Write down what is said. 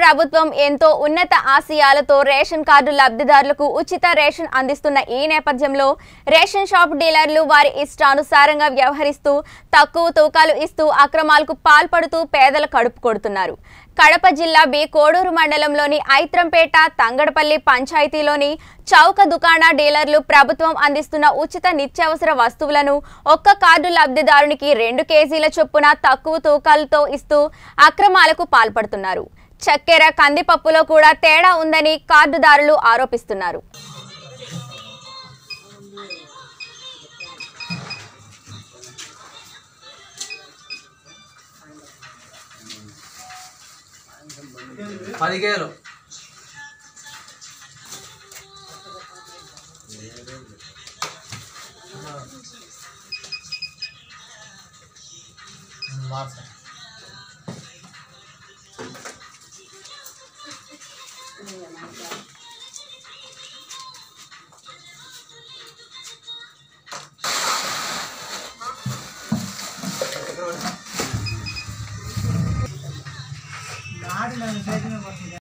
Prabhutvam ento unnata ఆశయాలతో ration card లబ్ధిదారులకు ఉచిత రేషన్ అందిస్తున్న ఈ నేపథ్యంలో రేషన్ షాప్ డీలర్లు వారి ఇష్టానుసారంగా వ్యవహరిస్తూ తక్కువ తూకాలు ఇస్తూ అక్రమాలకు పాల్పడుతూ పేదల కడుపు కొడుతున్నారు. కడప జిల్లా బి కోడూరు మండలంలోని ఐత్రంపేట తంగడపల్లి పంచాయతీలోని చౌక దుకాణ డీలర్లు ప్రభుత్వం అందిస్తున్న ఉచిత నిత్యావసర వస్తువులను ఒక్క కార్డు లబ్ధిదారునికి 2 కేజీల చొప్పున తక్కువ తూకాలతో ఇస్తూ అక్రమాలకు పాల్పడుతున్నారు. చక్కెర కందిపప్పులో కూడా తేడా ఉందని కార్డుదారులు ఆరోపిస్తున్నారు. I don't know.